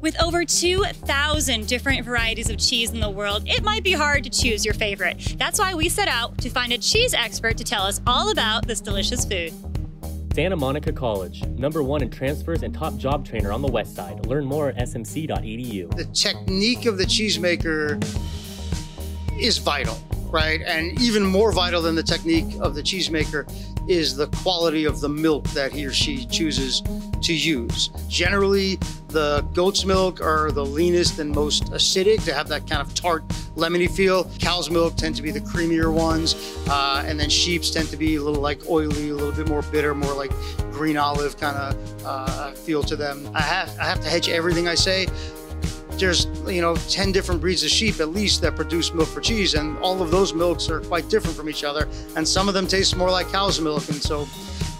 With over 2,000 different varieties of cheese in the world, it might be hard to choose your favorite. That's why we set out to find a cheese expert to tell us all about this delicious food. Santa Monica College, #1 in transfers and top job trainer on the west side. Learn more at smc.edu. The technique of the cheesemaker is vital, right? And even more vital than the technique of the cheesemaker is the quality of the milk that he or she chooses to use. Generally, the goat's milk are the leanest and most acidic. They have that kind of tart, lemony feel. Cow's milk tend to be the creamier ones. And then sheep's tend to be a little like oily, a little bit more bitter, more like green olive kind of feel to them. I have to hedge everything I say. There's, 10 different breeds of sheep at least that produce milk for cheese, and all of those milks are quite different from each other. And some of them taste more like cow's milk, and so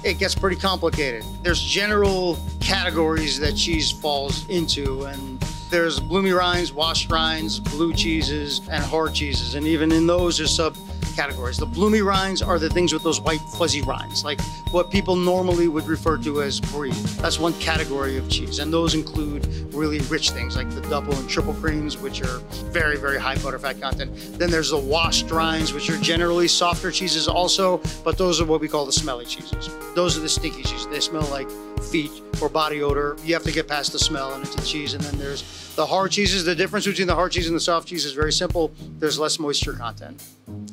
it gets pretty complicated. There's general categories that cheese falls into, and there's bloomy rinds, washed rinds, blue cheeses, and hard cheeses. And even in those, there's subcategories. The bloomy rinds are the things with those white fuzzy rinds, like what people normally would refer to as brie. That's one category of cheese, and those include really rich things like the double and triple creams, which are very, very high butterfat content. Then there's the washed rinds, which are generally softer cheeses also, but those are what we call the smelly cheeses. Those are the stinky cheeses. They smell like feet or body odor. You have to get past the smell and into the cheese. And then there's the hard cheeses. The difference between the hard cheese and the soft cheese is very simple. There's less moisture content.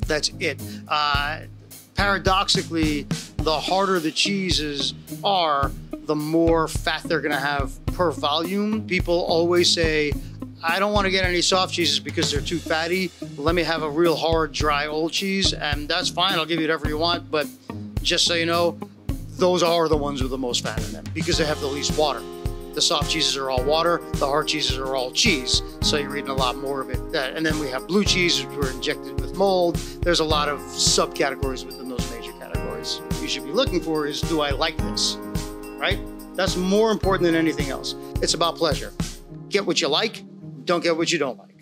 That's it. Paradoxically, the harder the cheeses are, the more fat they're gonna have per volume. People always say, I don't want to get any soft cheeses because they're too fatty. Let me have a real hard, dry, old cheese. And that's fine, I'll give you whatever you want, but just so you know, those are the ones with the most fat in them because they have the least water. The soft cheeses are all water, the hard cheeses are all cheese, so you're eating a lot more of it. And then we have blue cheese, which were injected with mold. There's a lot of subcategories within those major categories. What you should be looking for is, do I like this, right? That's more important than anything else. It's about pleasure. Get what you like, don't get what you don't like.